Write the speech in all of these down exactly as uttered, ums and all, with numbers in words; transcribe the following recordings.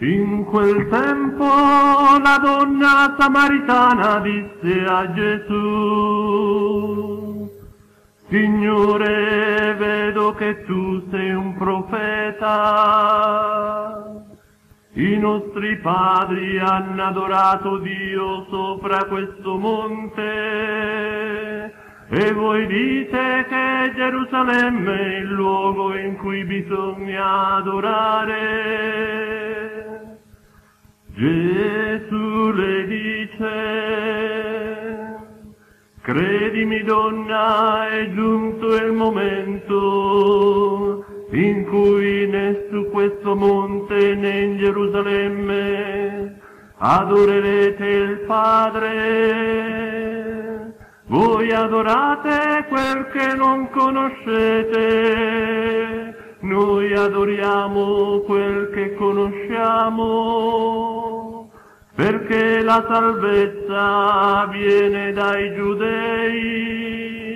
In quel tempo la donna samaritana disse a Gesù: Signore, vedo che tu sei un profeta. I nostri padri hanno adorato Dio sopra questo monte e voi dite che Gerusalemme è il luogo in cui bisogna adorare. Gesù le dice: credimi donna, è giunto il momento in cui né su questo monte né in Gerusalemme adorerete il Padre. Voi adorate quel che non conoscete, noi adoriamo quel che conosciamo, perché la salvezza viene dai giudei.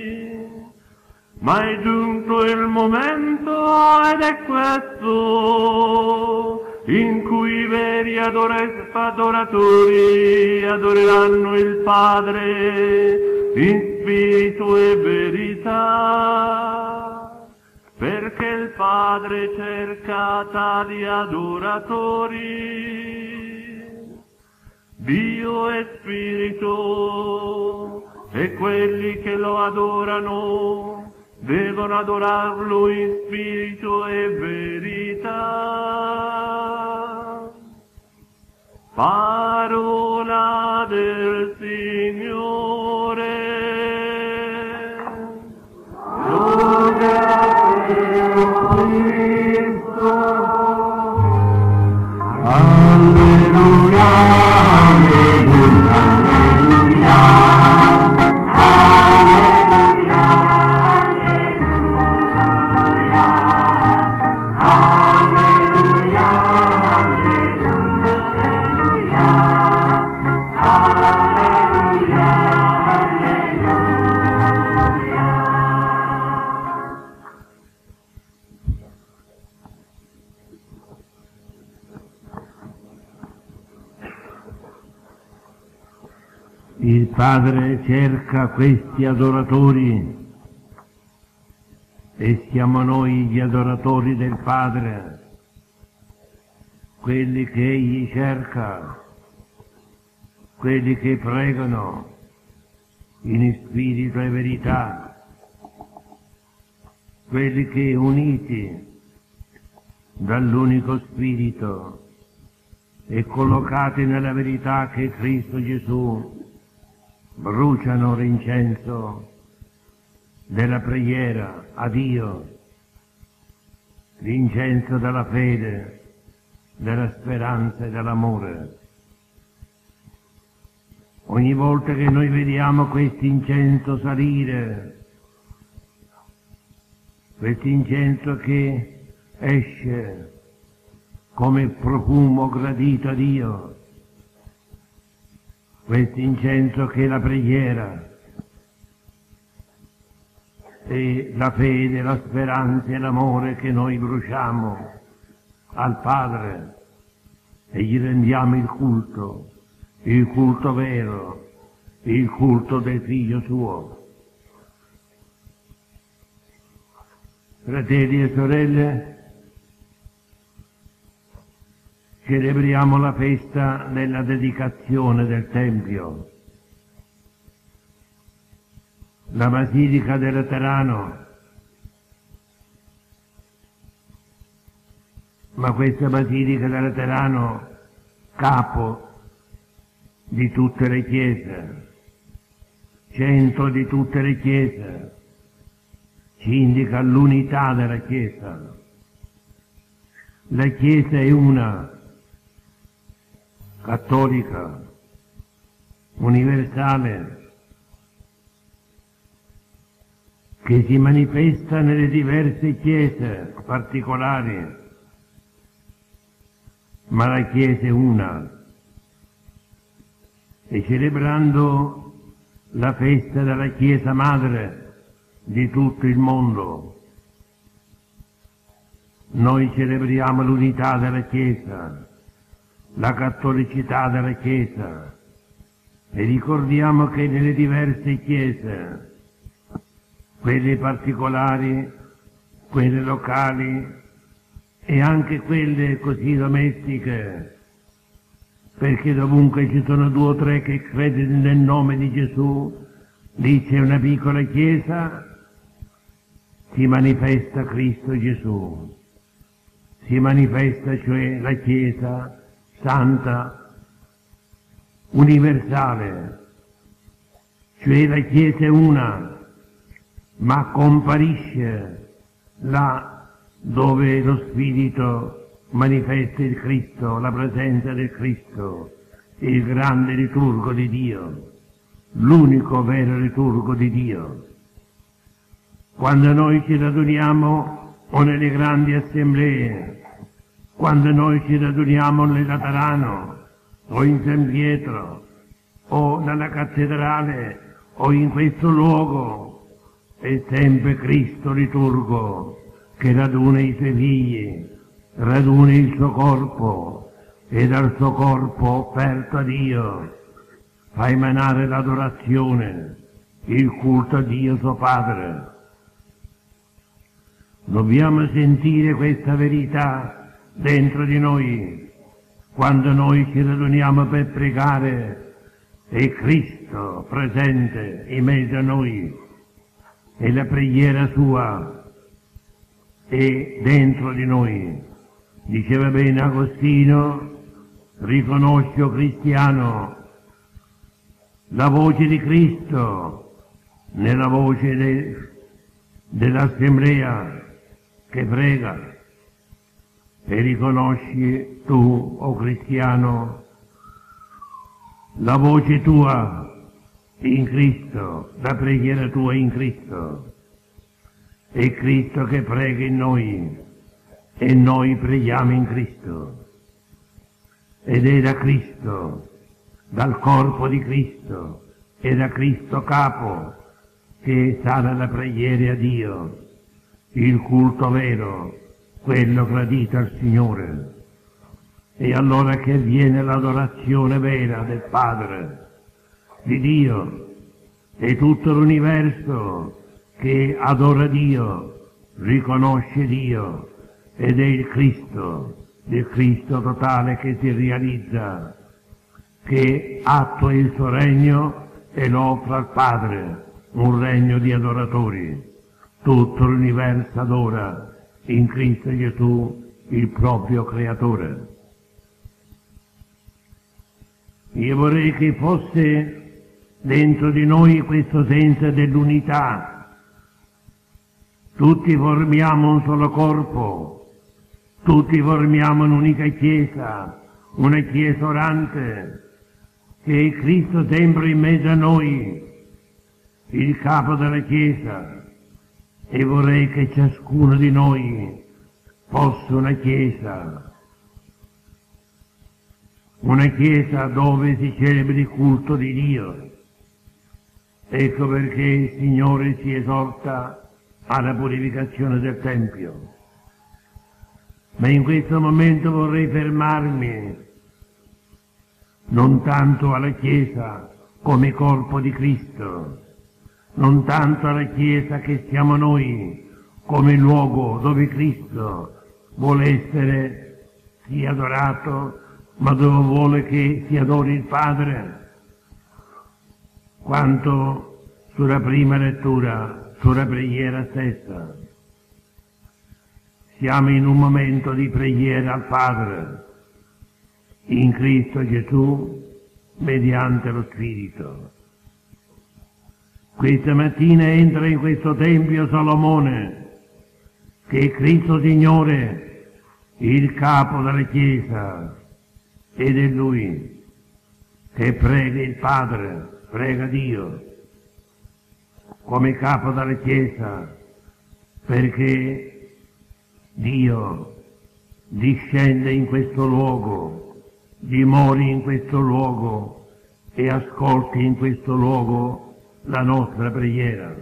Ma è giunto il momento, ed è questo, in cui i veri adoratori adoreranno il Padre in spirito e verità, perché il Padre cerca tali adoratori. Dio è spirito, e quelli che lo adorano devono adorarlo in spirito e verità. Parola del Signore. Gloria a Dio Cristo. Alleluia, alleluia, alleluia. Il Padre cerca questi adoratori e siamo noi gli adoratori del Padre, quelli che Egli cerca, quelli che pregano in spirito e verità, quelli che uniti dall'unico Spirito e collocati nella verità che è Cristo Gesù bruciano l'incenso della preghiera a Dio, l'incenso della fede, della speranza e dell'amore. Ogni volta che noi vediamo quest'incenso salire, quest'incenso che esce come profumo gradito a Dio, quest'incenso che è la preghiera e la fede, la speranza e l'amore che noi bruciamo al Padre e gli rendiamo il culto, il culto vero, il culto del Figlio suo. Fratelli e sorelle, celebriamo la festa della dedicazione del Tempio. La Basilica del Laterano, ma questa Basilica del Laterano, capo di tutte le chiese, centro di tutte le chiese, ci indica l'unità della Chiesa. La Chiesa è una, cattolica, universale, che si manifesta nelle diverse chiese particolari, ma la Chiesa è una. E celebrando la festa della Chiesa Madre di tutto il mondo, noi celebriamo l'unità della Chiesa, la cattolicità della Chiesa e ricordiamo che nelle diverse Chiese, quelle particolari, quelle locali e anche quelle così domestiche, perché dovunque ci sono due o tre che credono nel nome di Gesù, lì c'è una piccola Chiesa, si manifesta Cristo Gesù, si manifesta cioè la Chiesa santa, universale, cioè la Chiesa è una, ma comparisce là dove lo Spirito manifesta il Cristo, la presenza del Cristo, il grande liturgo di Dio, l'unico vero liturgo di Dio. Quando noi ci raduniamo o nelle grandi assemblee, quando noi ci raduniamo nel Laterano o in San Pietro o nella cattedrale o in questo luogo, è sempre Cristo liturgo che raduna i suoi figli, raduna il suo corpo e dal suo corpo offerto a Dio fa emanare l'adorazione, il culto a Dio suo Padre. Dobbiamo sentire questa verità dentro di noi quando noi ci raduniamo per pregare. È Cristo presente in mezzo a noi e la preghiera sua è dentro di noi. Diceva bene Agostino, riconosco cristiano la voce di Cristo nella voce de, dell'assemblea che prega, e riconosci tu, o oh cristiano, la voce tua in Cristo, la preghiera tua in Cristo. È Cristo che prega in noi e noi preghiamo in Cristo. Ed è da Cristo, dal corpo di Cristo, e da Cristo capo, che sana la preghiera a Dio, il culto vero, quello gradito al Signore. E allora che avviene l'adorazione vera del Padre, di Dio, e tutto l'universo che adora Dio, riconosce Dio, ed è il Cristo, il Cristo totale che si realizza, che attua il suo regno e lo offre al Padre, un regno di adoratori. Tutto l'universo adora in Cristo Gesù il proprio Creatore. Io vorrei che fosse dentro di noi questo senso dell'unità. Tutti formiamo un solo corpo, tutti formiamo un'unica Chiesa, una Chiesa orante, che è Cristo sempre in mezzo a noi, il Capo della Chiesa. E vorrei che ciascuno di noi fosse una Chiesa, una Chiesa dove si celebri il culto di Dio. Ecco perché il Signore ci esorta alla purificazione del Tempio. Ma in questo momento vorrei fermarmi non tanto alla Chiesa come corpo di Cristo, non tanto alla Chiesa che siamo noi come luogo dove Cristo vuole essere sia adorato, ma dove vuole che si adori il Padre, quanto sulla prima lettura, sulla preghiera stessa. Siamo in un momento di preghiera al Padre, in Cristo Gesù, mediante lo Spirito. Questa mattina entra in questo Tempio Salomone, che è Cristo Signore, il Capo della Chiesa, ed è Lui che prega il Padre, prega Dio, come Capo della Chiesa, perché Dio discende in questo luogo, dimori in questo luogo e ascolti in questo luogo la nostra preghiera.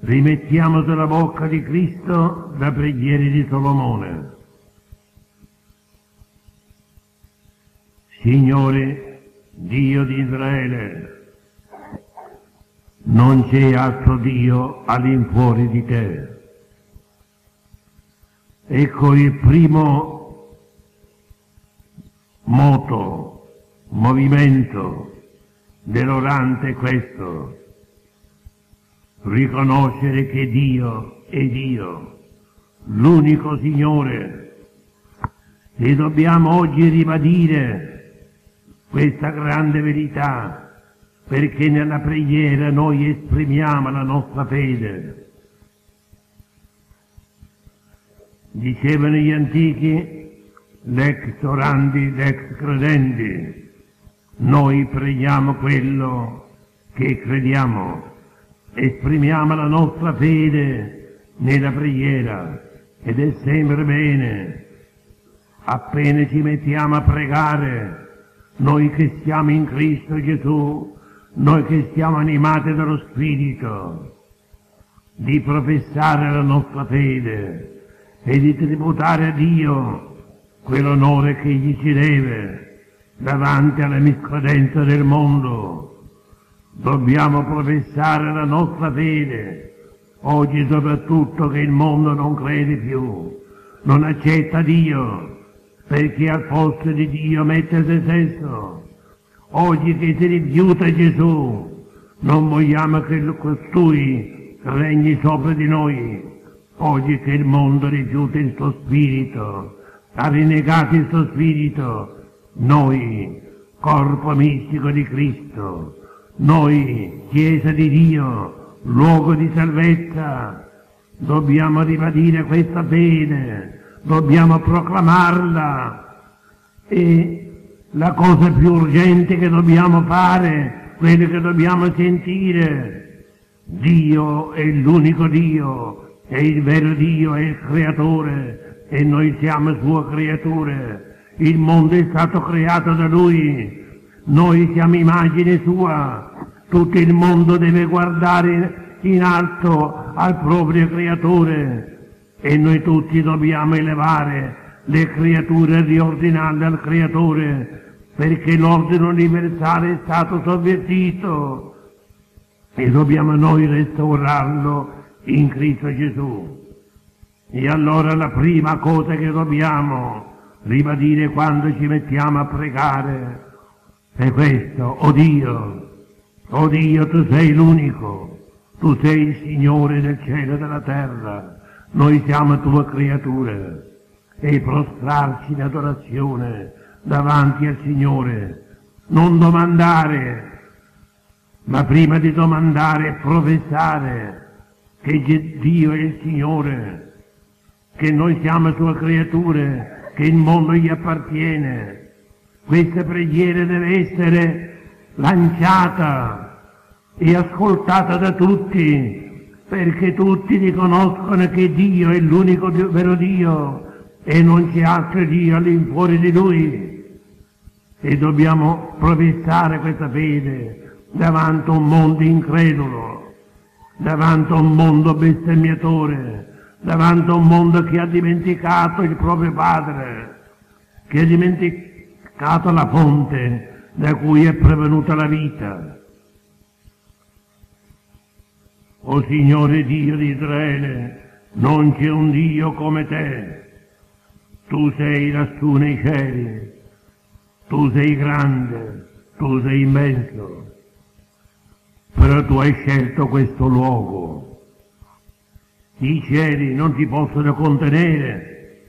Rimettiamo sulla bocca di Cristo la preghiera di Salomone. Signore, Dio di Israele, non c'è altro Dio all'infuori di te. Ecco il primo moto, movimento dell'orante questo, riconoscere che Dio è Dio, l'unico Signore. E dobbiamo oggi ribadire questa grande verità, perché nella preghiera noi esprimiamo la nostra fede. Dicevano gli antichi, lex orandi, lex credendi, noi preghiamo quello che crediamo, esprimiamo la nostra fede nella preghiera, ed è sempre bene. Appena ci mettiamo a pregare, noi che siamo in Cristo Gesù, noi che siamo animati dallo Spirito, di professare la nostra fede e di tributare a Dio quell'onore che gli si deve davanti alla miscodenza del mondo. Dobbiamo professare la nostra fede, oggi soprattutto che il mondo non crede più, non accetta Dio, perché al posto di Dio mette se stesso. Oggi che si rifiuta Gesù, non vogliamo che costui regni sopra di noi. Oggi che il mondo rifiuta il suo spirito, ha rinnegato il suo spirito, noi, corpo mistico di Cristo, noi, Chiesa di Dio, luogo di salvezza, dobbiamo ribadire questa fede, dobbiamo proclamarla. E la cosa più urgente che dobbiamo fare, quello che dobbiamo sentire, Dio è l'unico Dio, è il vero Dio, è il creatore, e noi siamo sue creature. Il mondo è stato creato da Lui, noi siamo immagine sua, tutto il mondo deve guardare in alto al proprio creatore, e noi tutti dobbiamo elevare le creature, riordinarle al creatore, perché l'ordine universale è stato sovvertito e dobbiamo noi restaurarlo in Cristo Gesù. E allora la prima cosa che dobbiamo ribadire quando ci mettiamo a pregare è questo: o Dio, o Dio, tu sei l'unico, tu sei il Signore del cielo e della terra, noi siamo tue creature, e prostrarci in adorazione davanti al Signore, non domandare, ma prima di domandare professare che Dio è il Signore, che noi siamo sue creature, che il mondo gli appartiene. Questa preghiera deve essere lanciata e ascoltata da tutti, perché tutti riconoscono che Dio è l'unico vero Dio e non c'è altro Dio all'infuori di Lui. E dobbiamo professare questa fede davanti a un mondo incredulo, davanti a un mondo bestemmiatore, davanti a un mondo che ha dimenticato il proprio Padre, che ha dimenticato la fonte da cui è provenuta la vita. O Signore Dio di Israele, non c'è un Dio come te, tu sei lassù nei cieli, tu sei grande, tu sei immenso, però tu hai scelto questo luogo. I cieli non ti possono contenere,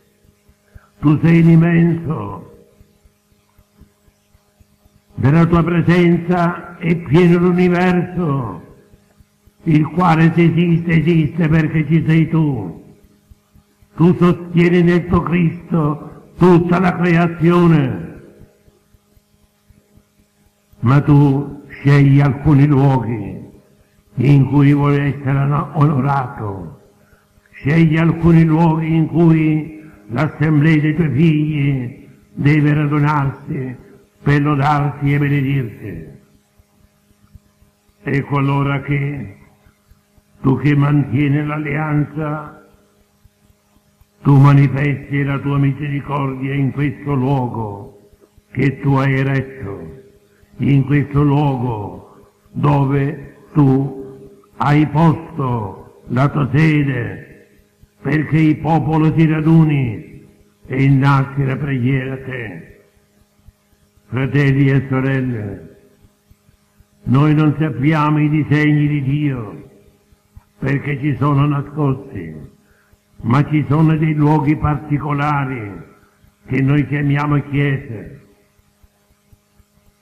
tu sei l'immenso, della tua presenza è pieno l'universo, il quale se esiste, esiste perché ci sei tu. Tu sostieni nel tuo Cristo tutta la creazione, ma tu scegli alcuni luoghi in cui vuoi essere onorato, scegli alcuni luoghi in cui l'assemblea dei tuoi figli deve radunarsi per lodarti e benedirti. Ecco allora che tu che mantieni l'alleanza, tu manifesti la tua misericordia in questo luogo che tu hai eretto in questo luogo dove tu hai posto la tua sede, perché il popolo si raduni e innalzi la preghiera a te. Fratelli e sorelle, noi non sappiamo i disegni di Dio perché ci sono nascosti, ma ci sono dei luoghi particolari che noi chiamiamo chiese,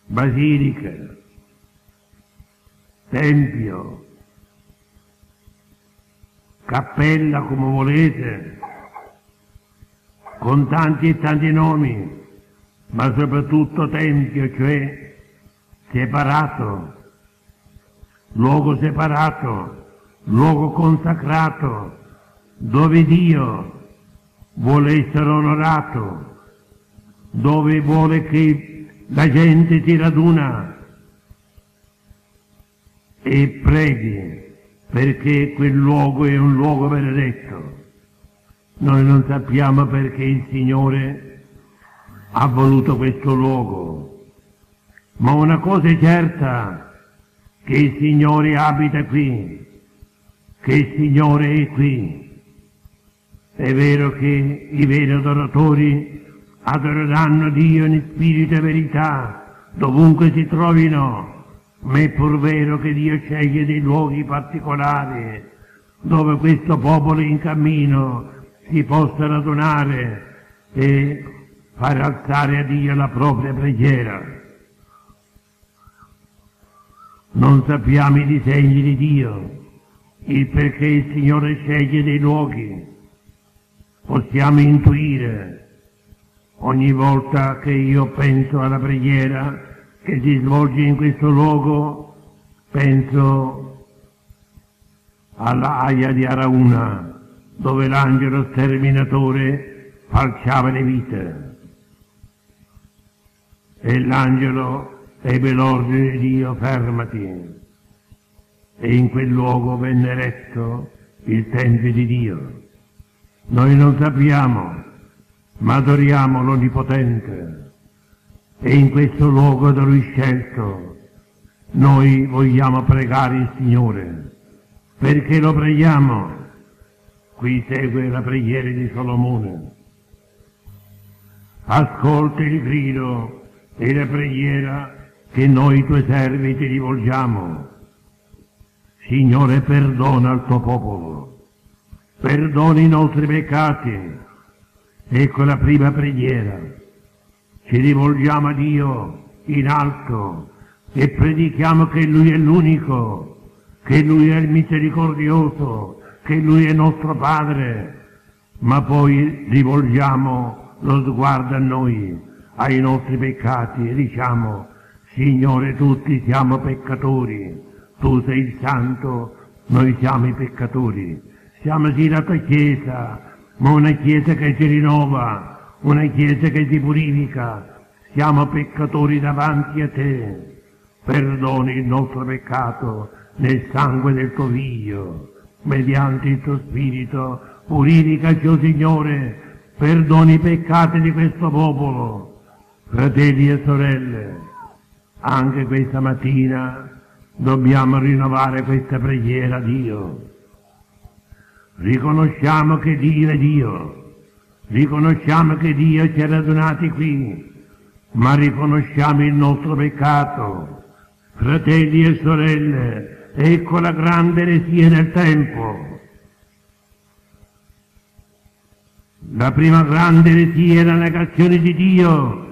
basiliche, tempio, cappella, come volete, con tanti e tanti nomi, ma soprattutto tempio, cioè separato, luogo separato, luogo consacrato, dove Dio vuole essere onorato, dove vuole che la gente si raduna e preghi, perché quel luogo è un luogo benedetto. Noi non sappiamo perché il Signore ha voluto questo luogo, ma una cosa è certa, che il Signore abita qui, che il Signore è qui. È vero che i veri adoratori adoreranno Dio in spirito e verità, dovunque si trovino, ma è pur vero che Dio sceglie dei luoghi particolari dove questo popolo in cammino si possa radunare e far alzare a Dio la propria preghiera. Non sappiamo i disegni di Dio, il perché il Signore sceglie dei luoghi. Possiamo intuire. Ogni volta che io penso alla preghiera che si svolge in questo luogo, penso all'aia di Arauna, dove l'angelo sterminatore falciava le vite. E l'angelo ebbe l'ordine di Dio: fermati. E in quel luogo venne eretto il Tempio di Dio. Noi non sappiamo, ma adoriamo l'Onnipotente, e in questo luogo da Lui scelto noi vogliamo pregare il Signore. Perché lo preghiamo? Qui segue la preghiera di Salomone. Ascolta il grido e la preghiera che noi tuoi servi ti rivolgiamo. Signore, perdona il tuo popolo, perdona i nostri peccati. Ecco la prima preghiera. Ci rivolgiamo a Dio in alto e predichiamo che Lui è l'unico, che Lui è il misericordioso, che Lui è nostro Padre, ma poi rivolgiamo lo sguardo a noi, ai nostri peccati, e diciamo: Signore, tutti siamo peccatori, Tu sei il Santo, noi siamo i peccatori. Siamo sì la Tua Chiesa, ma una Chiesa che si rinnova, una Chiesa che si purifica. Siamo peccatori davanti a Te. Perdoni il nostro peccato nel sangue del Tuo Figlio. Mediante il Tuo Spirito, purificaci, o Signore, perdoni i peccati di questo popolo. Fratelli e sorelle, anche questa mattina dobbiamo rinnovare questa preghiera a Dio. Riconosciamo che Dio è Dio, riconosciamo che Dio ci ha radunati qui, ma riconosciamo il nostro peccato. Fratelli e sorelle, ecco la grande eresia del tempo. La prima grande eresia è la negazione di Dio.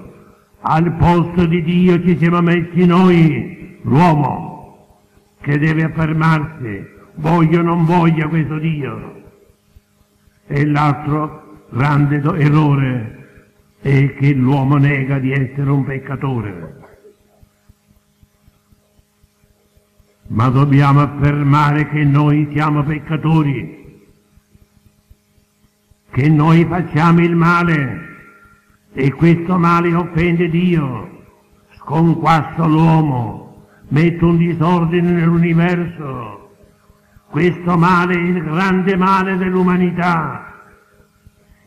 Al posto di Dio ci siamo messi noi, l'uomo, che deve affermarsi, voglio o non voglia, questo Dio. E l'altro grande errore è che l'uomo nega di essere un peccatore. Ma dobbiamo affermare che noi siamo peccatori, che noi facciamo il male, e questo male offende Dio, sconquassa l'uomo, mette un disordine nell'universo. Questo male è il grande male dell'umanità.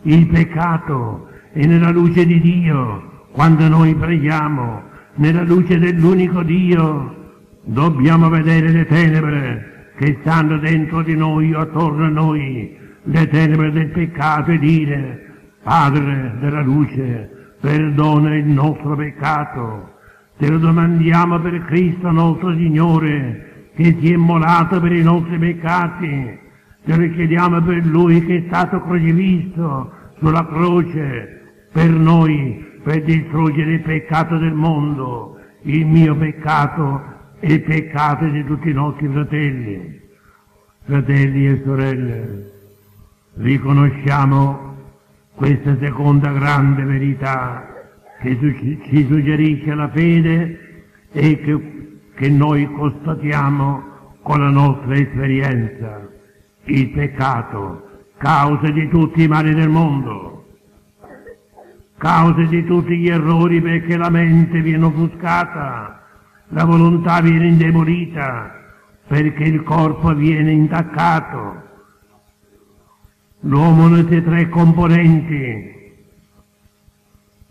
Il peccato è nella luce di Dio, Quando noi preghiamo nella luce dell'unico Dio, dobbiamo vedere le tenebre che stanno dentro di noi o attorno a noi, le tenebre del peccato, e dire: Padre della luce, perdona il nostro peccato. Te lo domandiamo per Cristo nostro Signore, che si è immolato per i nostri peccati. Te lo chiediamo per Lui che è stato crocifisso sulla croce, per noi, per distruggere il peccato del mondo, il mio peccato e il peccato di tutti i nostri fratelli. Fratelli e sorelle, riconosciamo questa seconda grande verità che ci suggerisce la fede e che, che noi constatiamo con la nostra esperienza: il peccato, causa di tutti i mali del mondo, causa di tutti gli errori, perché la mente viene offuscata, la volontà viene indebolita, perché il corpo viene intaccato. L'uomo ha tre componenti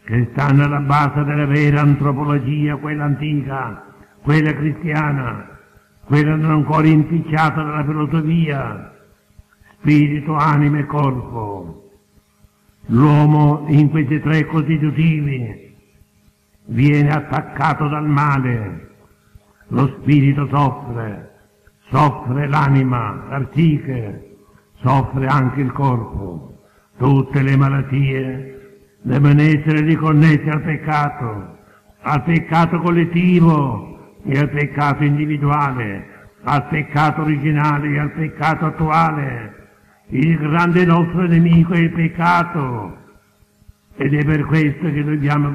che stanno alla base della vera antropologia, quella antica, quella cristiana, quella non ancora impicciata dalla filosofia: spirito, anima e corpo. L'uomo in questi tre costitutivi viene attaccato dal male. Lo spirito soffre, soffre l'anima, la psiche, soffre anche il corpo. Tutte le malattie devono essere riconnesse al peccato, al peccato collettivo e al peccato individuale, al peccato originale e al peccato attuale. Il grande nostro nemico è il peccato, ed è per questo che dobbiamo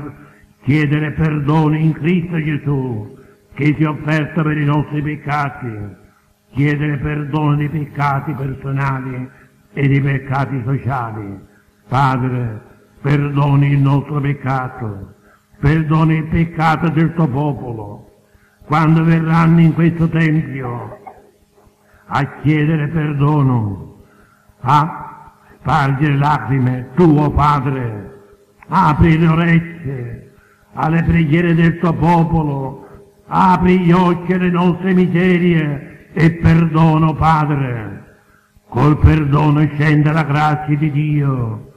chiedere perdono in Cristo Gesù, che si è offerto per i nostri peccati, chiedere perdono dei peccati personali e dei peccati sociali. Padre, perdoni il nostro peccato, perdoni il peccato del tuo popolo, quando verranno in questo Tempio a chiedere perdono, a spargere lacrime. Tu, oh Padre, apri le orecchie alle preghiere del tuo popolo, apri gli occhi alle nostre miserie, e perdono, Padre. Col perdono scende la grazia di Dio,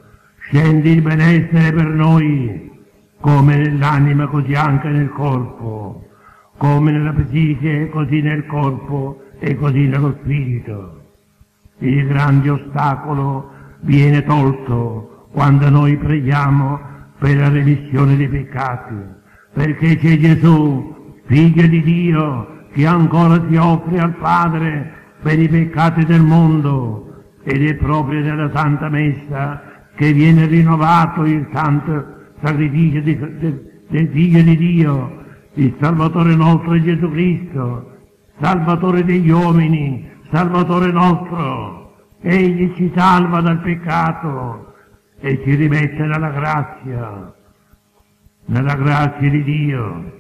scende il benessere per noi, come nell'anima così anche nel corpo, come nella psiche così nel corpo e così nello spirito. Il grande ostacolo viene tolto quando noi preghiamo per la remissione dei peccati, perché c'è Gesù, Figlio di Dio, che ancora si offre al Padre per i peccati del mondo, ed è proprio nella Santa Messa che viene rinnovato il santo sacrificio di, de, del Figlio di Dio, il Salvatore nostro Gesù Cristo, Salvatore degli uomini, Salvatore nostro. Egli ci salva dal peccato e ci rimette nella grazia, nella grazia di Dio.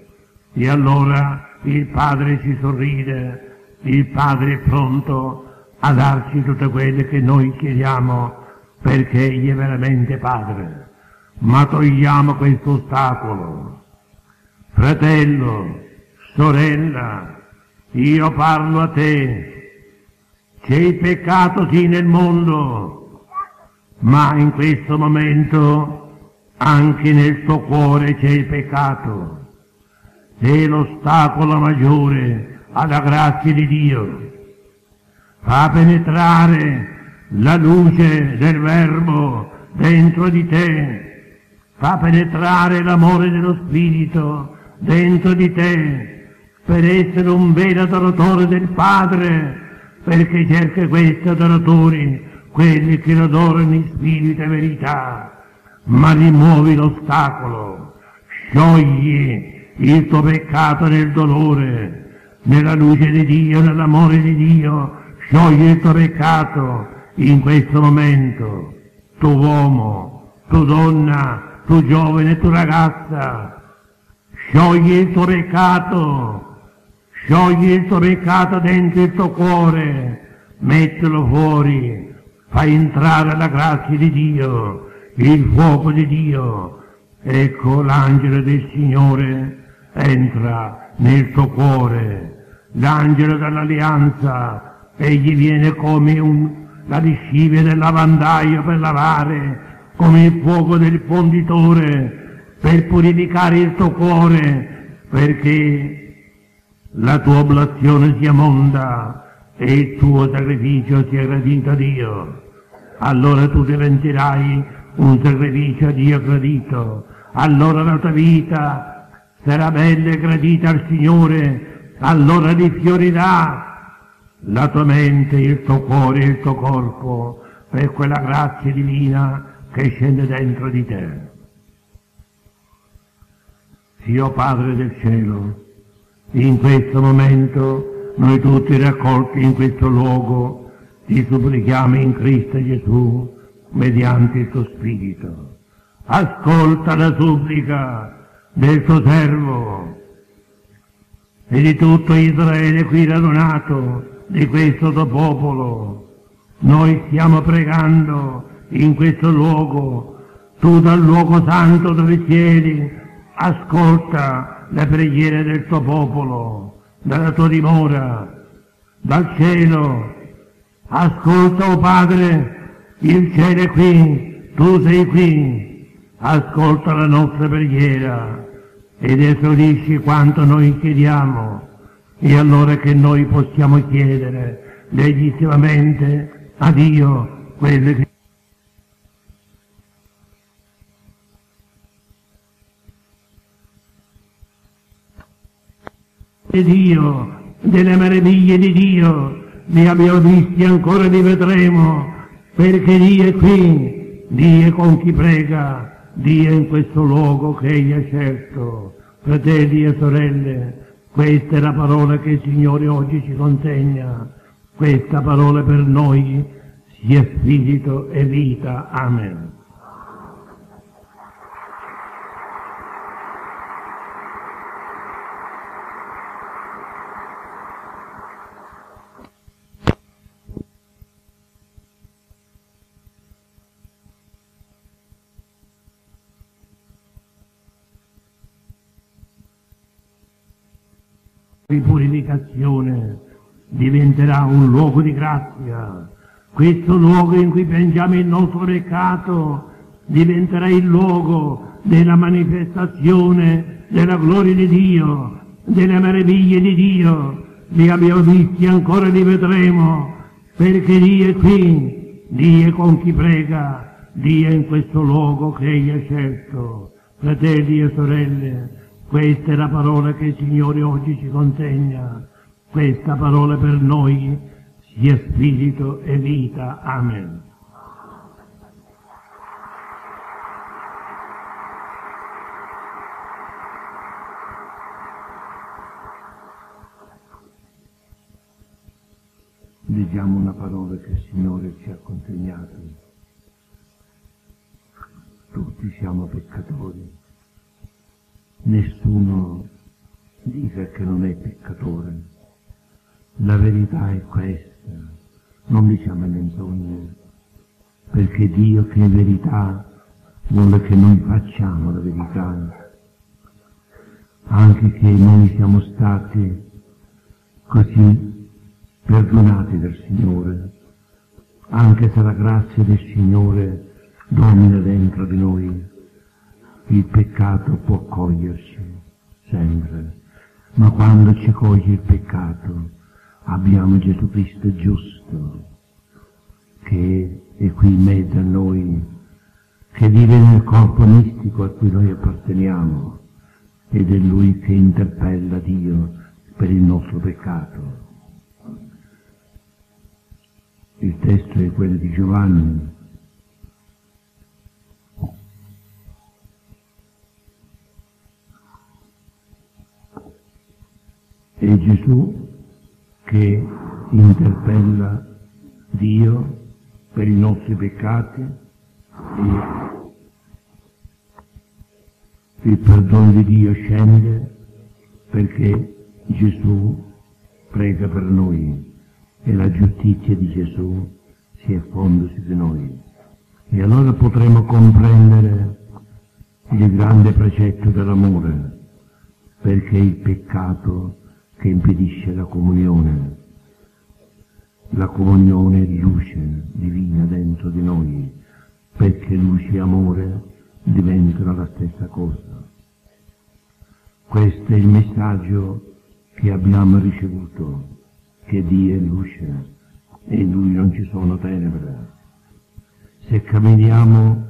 E allora il Padre ci sorride, il Padre è pronto a darci tutte quelle che noi chiediamo, perché Egli è veramente Padre. Ma togliamo questo ostacolo. Fratello, sorella, io parlo a te. C'è il peccato sì nel mondo, ma in questo momento anche nel tuo cuore c'è il peccato. È l'ostacolo maggiore alla grazia di Dio. Fa penetrare la luce del Verbo dentro di te, fa penetrare l'amore dello Spirito dentro di te, per essere un vero adoratore del Padre, perché cerca questi adoratori, quelli che lo adorano in spirito e verità. Ma rimuovi l'ostacolo, sciogli il tuo peccato nel dolore, nella luce di Dio, nell'amore di Dio. Sciogli il tuo peccato in questo momento. Tu uomo, tu donna, tu giovane, tu ragazza, sciogli il tuo peccato, sciogli il tuo peccato dentro il tuo cuore, mettilo fuori, fai entrare la grazia di Dio, il fuoco di Dio. Ecco l'angelo del Signore entra nel tuo cuore, l'angelo dell'alleanza, egli viene come un, la discivia del lavandaio per lavare, come il fuoco del fonditore per purificare il tuo cuore, perché la tua oblazione sia monda e il tuo sacrificio sia gradito a Dio. Allora tu diventerai un sacrificio a Dio gradito, allora la tua vita sarà bella e gradita al Signore, allora rifiorirà la tua mente, il tuo cuore, il tuo corpo, per quella grazia divina che scende dentro di te. Dio Padre del Cielo, in questo momento noi tutti raccolti in questo luogo ti supplichiamo in Cristo Gesù mediante il tuo Spirito. Ascolta la supplica del tuo servo e di tutto Israele qui radunato, di questo tuo popolo. Noi stiamo pregando in questo luogo, tu dal luogo santo dove siedi, ascolta le preghiere del tuo popolo, dalla tua dimora, dal cielo. Ascolta, oh Padre, il cielo è qui, tu sei qui, ascolta la nostra preghiera ed esaurisci quanto noi chiediamo. E allora che noi possiamo chiedere legittimamente a Dio quelle che... di Dio, delle meraviglie di Dio, ne abbiamo visti ancora li vedremo, perché Dio è qui, Dio è con chi prega, Dio è in questo luogo che Egli ha scelto. Fratelli e sorelle, questa è la parola che il Signore oggi ci consegna, questa parola per noi sia spirito e vita. Amen. Di purificazione diventerà un luogo di grazia, questo luogo in cui piangiamo il nostro peccato diventerà il luogo della manifestazione della gloria di Dio, delle meraviglie di Dio, li abbiamo visti e ancora li vedremo, perché Dio è qui, Dio è con chi prega, Dio è in questo luogo che Egli ha scelto. Fratelli e sorelle, questa è la parola che il Signore oggi ci consegna, questa parola per noi sia spirito e vita. Amen. Leggiamo una parola che il Signore ci ha consegnato. Tutti siamo peccatori. Nessuno dica che non è peccatore. La verità è questa, non diciamo menzogne, perché Dio che è verità vuole che noi facciamo la verità, anche che noi siamo stati così perdonati dal Signore, anche se la grazia del Signore domina dentro di noi. Il peccato può coglierci sempre, ma quando ci coglie il peccato abbiamo Gesù Cristo giusto, che è qui in mezzo a noi, che vive nel corpo mistico a cui noi apparteniamo, ed è Lui che interpella Dio per il nostro peccato. Il testo è quello di Giovanni, è Gesù che interpella Dio per i nostri peccati e il perdono di Dio scende perché Gesù prega per noi e la giustizia di Gesù si effonde su di noi. E allora potremo comprendere il grande precetto dell'amore, perché è il peccato che impedisce la comunione. La comunione è luce divina dentro di noi, perché luce e amore diventano la stessa cosa. Questo è il messaggio che abbiamo ricevuto, che Dio è luce e in Lui non ci sono tenebre. Se camminiamo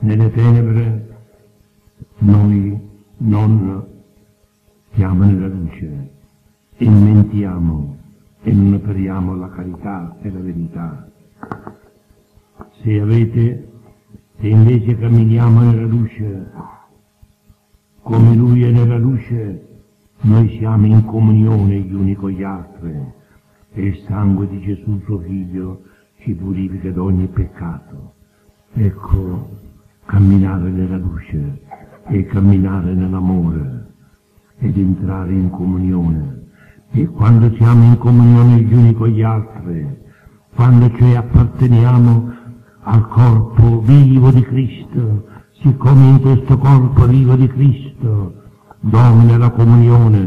nelle tenebre, noi non siamo nella luce e mentiamo e non operiamo la carità e la verità. Se avete, se invece camminiamo nella luce, come Lui è nella luce, noi siamo in comunione gli uni con gli altri e il sangue di Gesù suo Figlio ci purifica da ogni peccato. Ecco, camminare nella luce e camminare nell'amore ed entrare in comunione. E quando siamo in comunione gli uni con gli altri, quando cioè apparteniamo al corpo vivo di Cristo, siccome in questo corpo vivo di Cristo domina la comunione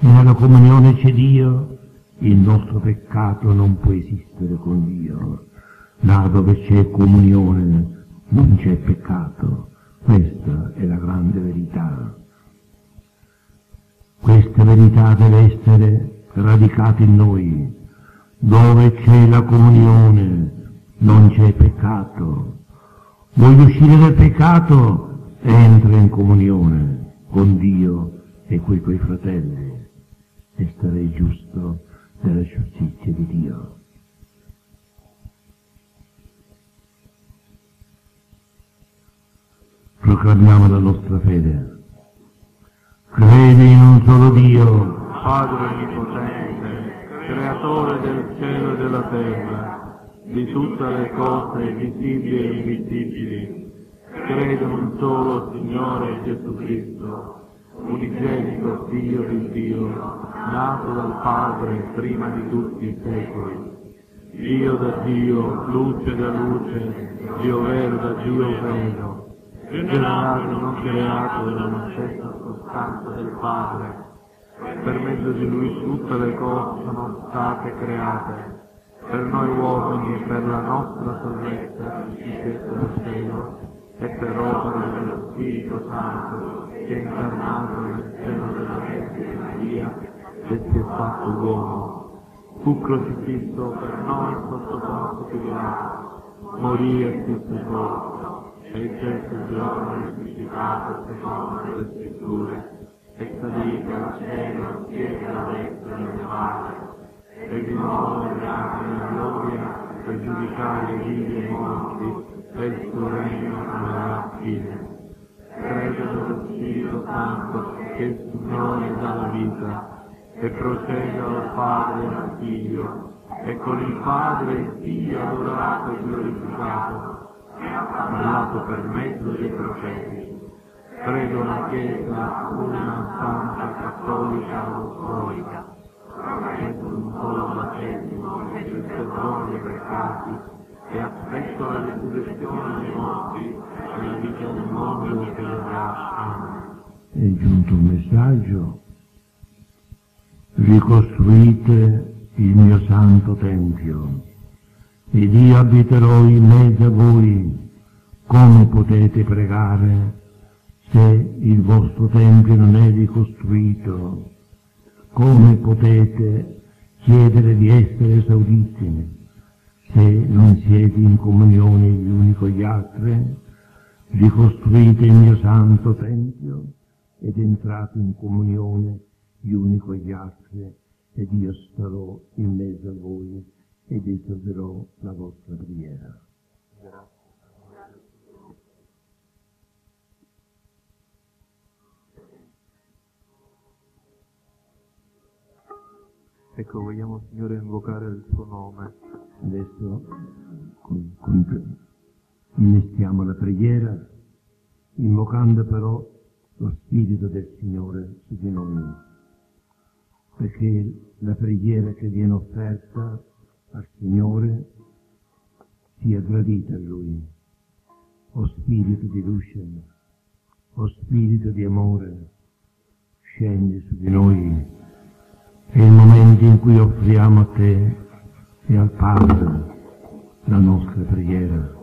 e nella comunione c'è Dio, il nostro peccato non può esistere con Dio. Là dove c'è comunione non c'è peccato. Questa è la grande verità. Questa verità deve essere radicata in noi. Dove c'è la comunione non c'è peccato. Vuoi uscire dal peccato? Entra in comunione con Dio e coi tuoi fratelli e starei giusto della giustizia di Dio. Proclamiamo la nostra fede. Crede in un solo Dio, Padre onnipotente, creatore del cielo e della terra, di tutte le cose visibili e invisibili. Crede in un solo Signore Gesù Cristo, unigenito Figlio di Dio, nato dal Padre prima di tutti i secoli. Dio da Dio, luce da luce, Dio vero da Dio vero, generato e non creato dalla stessa sostanza del Padre, per mezzo di Lui tutte le cose sono state create, per noi uomini e per la nostra salvezza, disceso dal cielo, e per opera dello Spirito Santo, che è incarnato nel seno della Vergine Maria, e si è fatto uomo. Fu crocifisso per noi sotto Ponzio Pilato, morì e fu sepolto, e il terzo giorno risuscitato secondo le scritture, e salì dal cielo insieme alla destra del Padre, e di nuovo verrà nella gloria per giudicare i vivi e i morti, e il suo regno avrà fine. Credo nello Spirito Santo, che il Signore dà la vita, e procedo al Padre e al Figlio, e con il Padre il Figlio adorato e glorificato, parlato per mezzo dei profeti. Credo la Chiesa una, santa, cattolica, apostolica, prometto un solo battesimo per il perdono dei peccati e aspetto la risurrezione dei morti e la vita del mondo che verrà. Amen. È giunto un messaggio: ricostruite il mio santo tempio ed io abiterò in mezzo a voi. Come potete pregare se il vostro tempio non è ricostruito? Come potete chiedere di essere esauditi se non siete in comunione gli uni con gli altri? Ricostruite il mio santo tempio ed entrate in comunione gli uni con gli altri ed io starò in mezzo a voi ed esorterò la vostra preghiera. Grazie. Ecco, vogliamo, Signore, invocare il Suo nome. Adesso con, con, iniziamo la preghiera, invocando però lo Spirito del Signore su di noi, perché la preghiera che viene offerta al Signore sia gradita a Lui. O Spirito di luce, o spirito di amore, scendi su di noi. È il momento in cui offriamo a te e al Padre la nostra preghiera.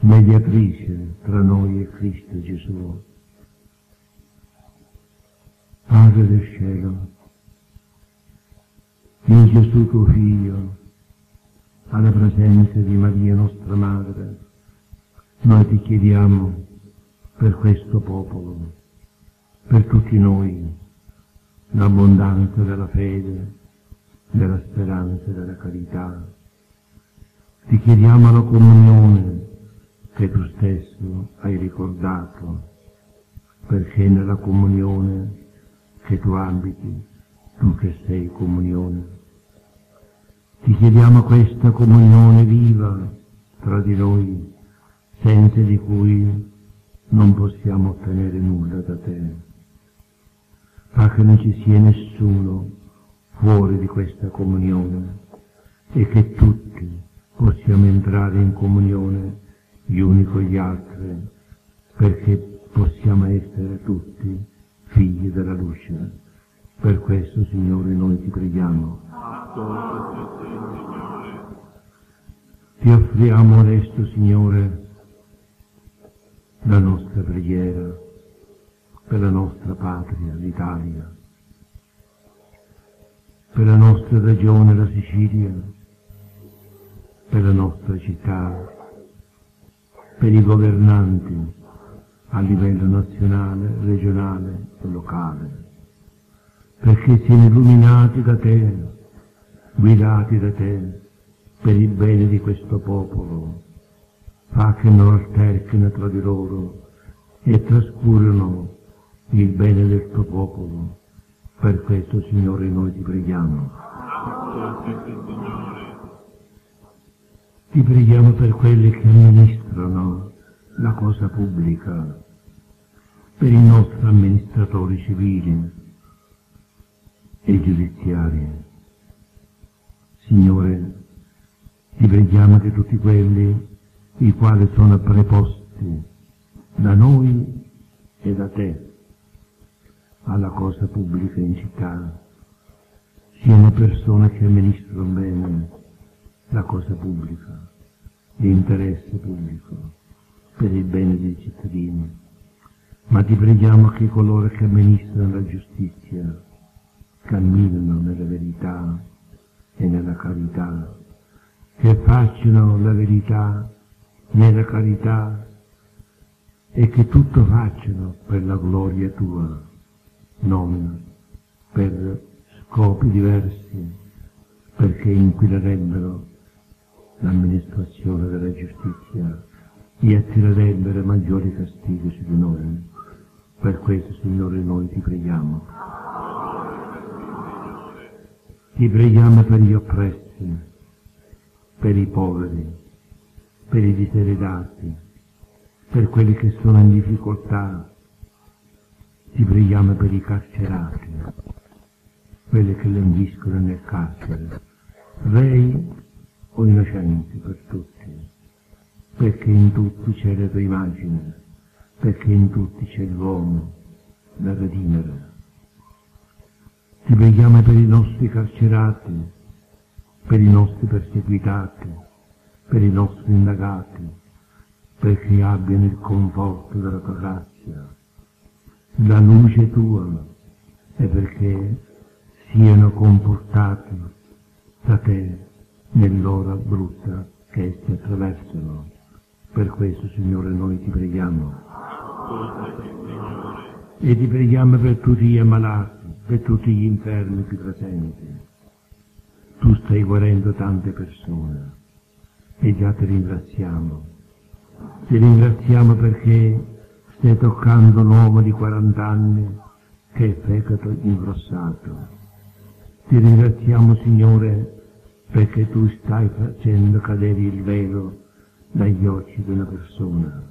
Mediatrice tra noi e Cristo Gesù. Padre del cielo, in Gesù tuo Figlio, alla presenza di Maria nostra Madre, noi ti chiediamo per questo popolo, per tutti noi, l'abbondanza della fede, della speranza e della carità. Ti chiediamo la comunione che tu stesso hai ricordato, perché nella comunione che tu abiti, tu che sei comunione. Ti chiediamo questa comunione viva tra di noi, senza di cui non possiamo ottenere nulla da te. Fa che non ci sia nessuno fuori di questa comunione e che tutti possiamo entrare in comunione gli uni con gli altri, perché possiamo essere tutti figli della luce. Per questo, Signore, noi ti preghiamo. Ti offriamo adesso, Signore, la nostra preghiera per la nostra patria, l'Italia, per la nostra regione, la Sicilia, per la nostra città, per i governanti a livello nazionale, regionale e locale, perché siano illuminati da te, guidati da te, per il bene di questo popolo. Fa che non alterchino tra di loro e trascurino il bene del tuo popolo. Per questo, Signore, noi ti preghiamo. Ti preghiamo per quelli che amministrano la cosa pubblica, per i nostri amministratori civili e giudiziari. Signore, ti preghiamo che tutti quelli i quali sono preposti da noi e da te alla cosa pubblica in città, siano persone che amministrano bene la cosa pubblica, l'interesse pubblico, per il bene dei cittadini. Ma ti preghiamo che coloro che amministrano la giustizia camminino nella verità e nella carità, che facciano la verità nella carità e che tutto facciano per la gloria tua, non per scopi diversi, perché inquinerebbero l'amministrazione della giustizia e attirerebbero maggiori castighi su di noi. Per questo, Signore, noi ti preghiamo. Ti preghiamo per gli oppressi, per i poveri, per i diseredati, per quelli che sono in difficoltà. Ti preghiamo per i carcerati, quelli che languiscono nel carcere, rei o innocenti, per tutti, perché in tutti c'è la tua immagine, perché in tutti c'è l'uomo da redimere. Ti preghiamo per i nostri carcerati, per i nostri perseguitati, per i nostri indagati, perché abbiano il conforto della tua grazia, la luce tua, e perché siano comportati da te nell'ora brutta che essi attraversano. Per questo, Signore, noi ti preghiamo. E ti preghiamo per tutti gli ammalati, per tutti gli infermi qui presenti. Tu stai guarendo tante persone, e già ti ringraziamo. Ti ringraziamo perché stai toccando un uomo di quaranta anni che è fegato ingrossato. Ti ringraziamo, Signore, perché tu stai facendo cadere il velo dagli occhi di una persona.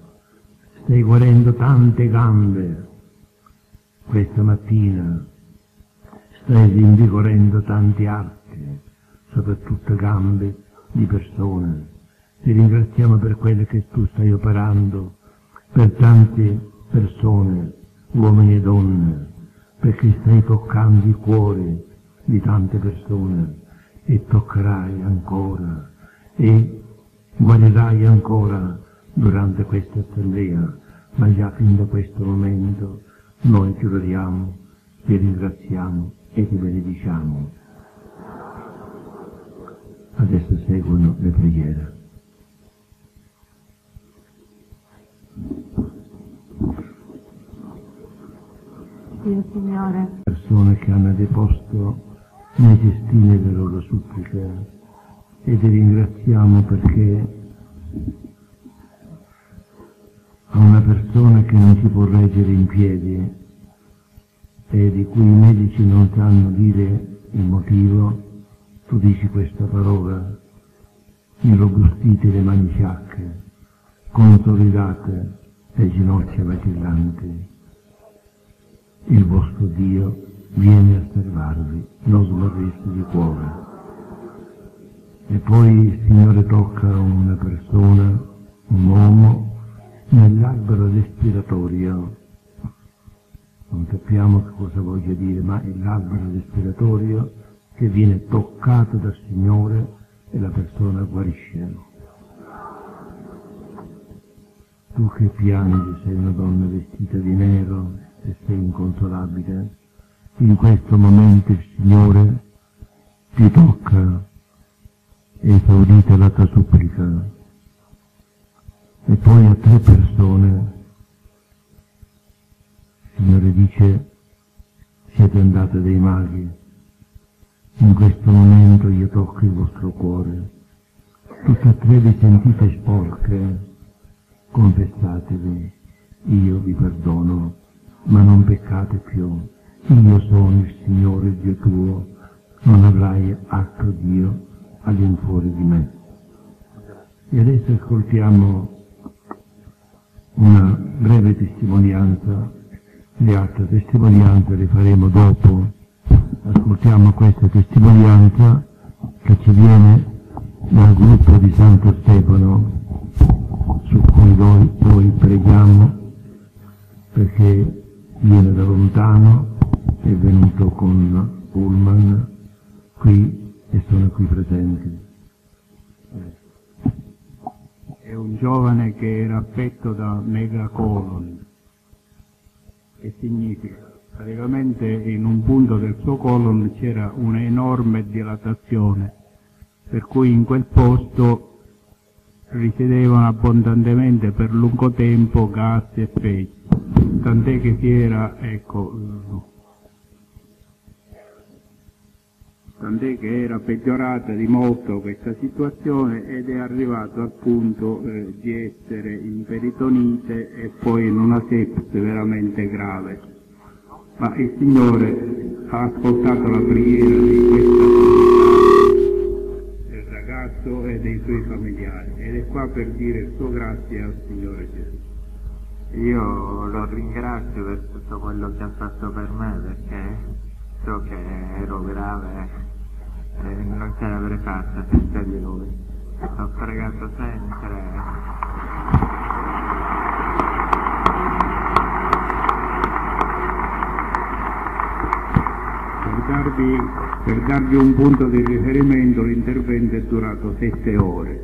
Stai guarendo tante gambe. Questa mattina stai rinvigorendo tanti arti, soprattutto gambe di persone. Ti ringraziamo per quello che tu stai operando per tante persone, uomini e donne, perché stai toccando i cuori di tante persone e toccherai ancora e guarirai ancora durante questa assemblea. Ma già fin da questo momento noi ti lodiamo, ti ringraziamo e ti benediciamo. Adesso seguono le preghiere. Dio Signore. Persone che hanno deposto nei destini le loro suppliche e ti ringraziamo perché a una persona che non si può reggere in piedi e di cui i medici non sanno dire il motivo, tu dici questa parola: irrobustite le mani sciacche, consolidate le ginocchia vacillanti. Il vostro Dio viene a salvarvi, non smarrite di cuore. E poi il Signore tocca una persona, un uomo, nell'albero respiratorio. Non sappiamo che cosa voglia dire, ma è l'albero respiratorio che viene toccato dal Signore e la persona guarisce. Tu che piangi, sei una donna vestita di nero e sei inconsolabile, in questo momento il Signore ti tocca e esaudita la tua supplica. E poi a tre persone il Signore dice: siete andate dei maghi, in questo momento io tocco il vostro cuore. Tutte e tre vi sentite sporche, confessatevi, io vi perdono, ma non peccate più, io sono il Signore il Dio tuo, non avrai altro Dio all'infuori di me. E adesso ascoltiamo una breve testimonianza, le altre testimonianze le faremo dopo. Ascoltiamo questa testimonianza che ci viene dal gruppo di Santo Stefano, su cui noi poi preghiamo, perché viene da lontano, è venuto con Pullman qui e sono qui presenti. È un giovane che era affetto da megacolon, che significa praticamente in un punto del suo colon c'era un'enorme dilatazione, per cui in quel posto risiedevano abbondantemente per lungo tempo gas e feci, tant'è che si era, ecco, tant'è che era peggiorata di molto questa situazione ed è arrivato al punto eh, di essere in peritonite e poi in una sepsi veramente grave. Ma il Signore ha ascoltato la preghiera di questa del ragazzo e dei suoi familiari ed è qua per dire il suo grazie al Signore Gesù. Io lo ringrazio per tutto quello che ha fatto per me, perché so che ero grave e non ce l'avrei fatta senza di lui. Ho pregato sempre. Per darvi, per darvi un punto di riferimento, l'intervento è durato sette ore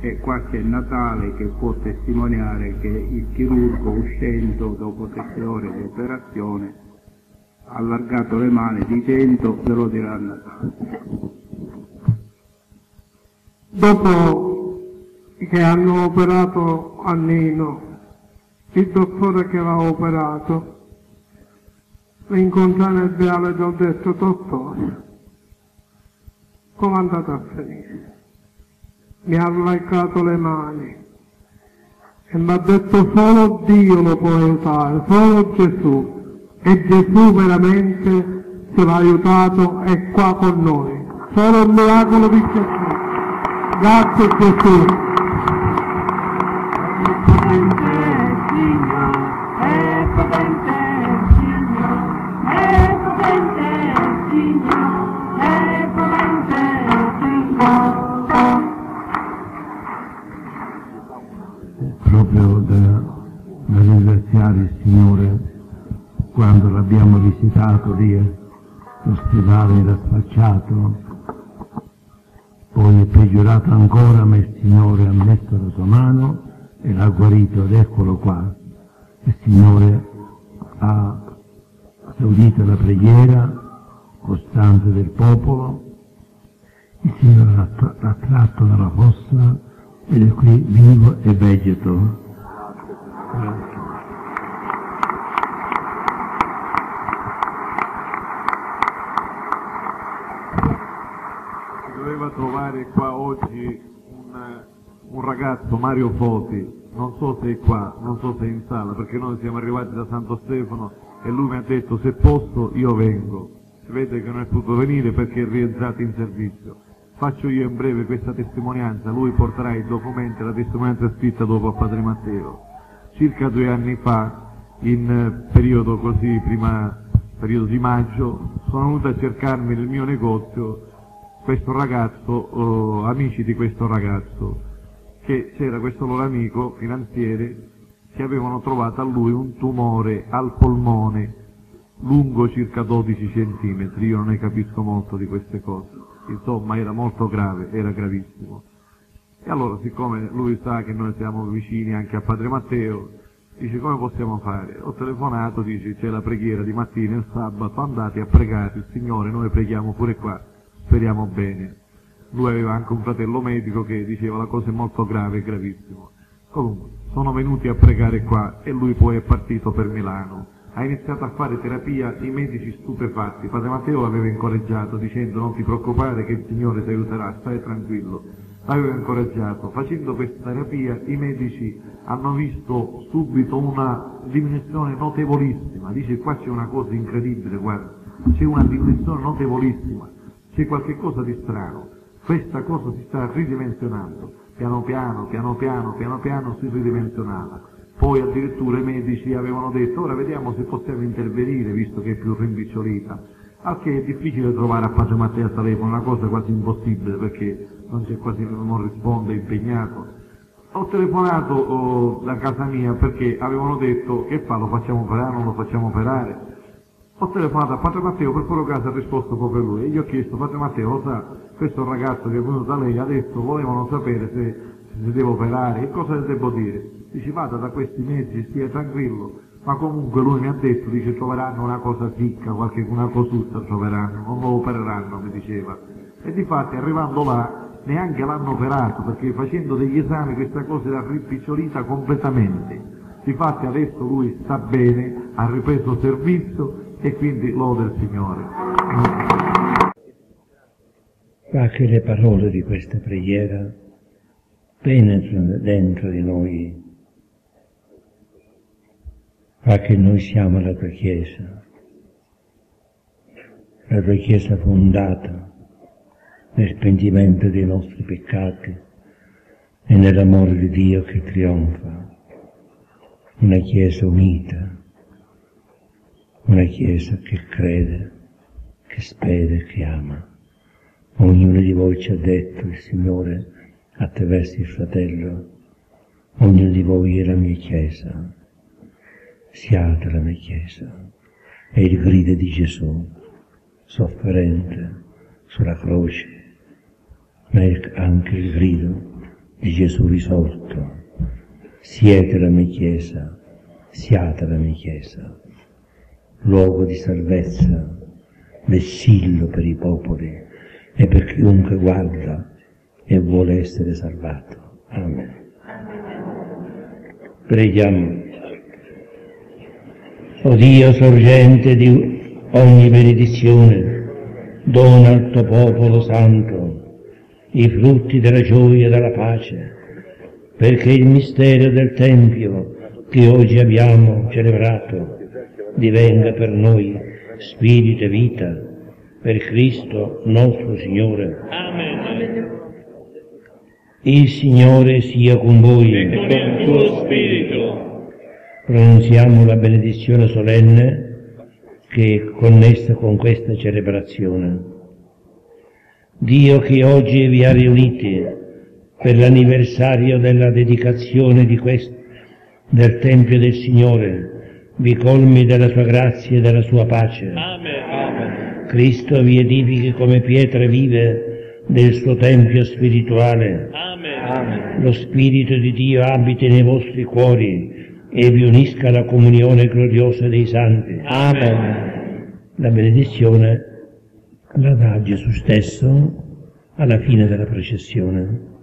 e qua c'è Natale che può testimoniare che il chirurgo, uscendo dopo sette ore di operazione, ha allargato le mani di cento, ve lo dirà a Natale. Dopo che hanno operato a Nino, il dottore che l'ha operato lo incontra nel viale e gli ho detto: dottore, come è andato a finire? Mi ha allargato le mani e mi ha detto: solo Dio lo può aiutare, solo Gesù. E Gesù veramente ce l'ha aiutato, è qua con noi. Solo un miracolo di Gesù. Grazie a Gesù. Proprio da, da ringraziare il Signore. Quando l'abbiamo visitato lì, l'ospedale era spacciato, poi è peggiorato ancora, ma il Signore ha messo la sua mano e l'ha guarito, ed eccolo qua. Il Signore ha esaudito la preghiera costante del popolo che era attratto dalla fossa ed è qui vivo e vegeto. Si doveva trovare qua oggi un, un ragazzo, Mario Foti, non so se è qua, non so se è in sala, perché noi siamo arrivati da Santo Stefano e lui mi ha detto se posso io vengo. Si vede che non è potuto venire perché è rientrato in servizio. Faccio io in breve questa testimonianza, lui porterà i documenti, la testimonianza scritta dopo a Padre Matteo. Circa due anni fa, in periodo così, prima periodo di maggio, sono venuto a cercarmi nel mio negozio questo ragazzo, eh, amici di questo ragazzo, che c'era questo loro amico finanziere che avevano trovato a lui un tumore al polmone lungo circa dodici centimetri, io non ne capisco molto di queste cose, insomma era molto grave, era gravissimo. E allora, siccome lui sa che noi siamo vicini anche a Padre Matteo, dice come possiamo fare? Ho telefonato, dice c'è la preghiera di mattina il sabato, andate a pregare il Signore, noi preghiamo pure qua, speriamo bene. Lui aveva anche un fratello medico che diceva la cosa è molto grave, è gravissimo. Comunque, sono venuti a pregare qua e lui poi è partito per Milano. Ha iniziato a fare terapia, i medici stupefatti. Padre Matteo l'aveva incoraggiato dicendo non ti preoccupare che il Signore ti aiuterà, stai tranquillo. L'aveva incoraggiato. Facendo questa terapia i medici hanno visto subito una diminuzione notevolissima. Dice qua c'è una cosa incredibile, guarda, c'è una diminuzione notevolissima, c'è qualche cosa di strano. Questa cosa si sta ridimensionando, piano piano, piano piano, piano piano si ridimensionava. Poi addirittura i medici avevano detto, ora vediamo se possiamo intervenire, visto che è più rimpicciolita. Al che è difficile trovare a Padre Matteo al telefono, una cosa quasi impossibile, perché non c'è quasi, non risponde, è impegnato. Ho telefonato oh, da casa mia, perché avevano detto, che fa, lo facciamo operare, non lo facciamo operare? Ho telefonato a Padre Matteo, per puro caso ha risposto proprio lui, e gli ho chiesto, Padre Matteo, lo sa, questo ragazzo che è venuto da lei adesso volevano sapere se, se devo operare, che cosa le devo dire? Dice, vada da questi mezzi, stia tranquillo, ma comunque lui mi ha detto, dice, troveranno una cosa zicca, qualche una cosutta troveranno, non lo opereranno, mi diceva. E difatti, arrivando là, neanche l'hanno operato, perché facendo degli esami questa cosa era rimpicciolita completamente. Difatti adesso lui sta bene, ha ripreso servizio, e quindi lode il Signore. Fa che le parole di questa preghiera penetrano dentro di noi, fa che noi siamo la tua Chiesa, la tua Chiesa fondata nel pentimento dei nostri peccati e nell'amore di Dio che trionfa, una Chiesa unita, una Chiesa che crede, che spera e che ama. Ognuno di voi ci ha detto il Signore attraverso il fratello, ognuno di voi è la mia Chiesa, siate la mia Chiesa. È il grido di Gesù, sofferente sulla croce, ma è anche il grido di Gesù risorto. Siete la mia Chiesa, siate la mia Chiesa. Luogo di salvezza, vessillo per i popoli e per chiunque guarda e vuole essere salvato. Amen. Preghiamo. O Dio sorgente di ogni benedizione, dona al tuo popolo santo i frutti della gioia e della pace, perché il mistero del Tempio che oggi abbiamo celebrato divenga per noi spirito e vita, per Cristo nostro Signore. Amen. Il Signore sia con voi. E con il tuo spirito. Pronunziamo la benedizione solenne che è connessa con questa celebrazione. Dio che oggi vi ha riuniti per l'anniversario della dedicazione di questo, del Tempio del Signore, vi colmi della sua grazia e della sua pace. Amen. Cristo vi edifichi come pietre vive del suo Tempio spirituale. Amen. Lo Spirito di Dio abiti nei vostri cuori e vi unisca alla comunione gloriosa dei Santi. Amen. La benedizione la dà Gesù stesso alla fine della processione.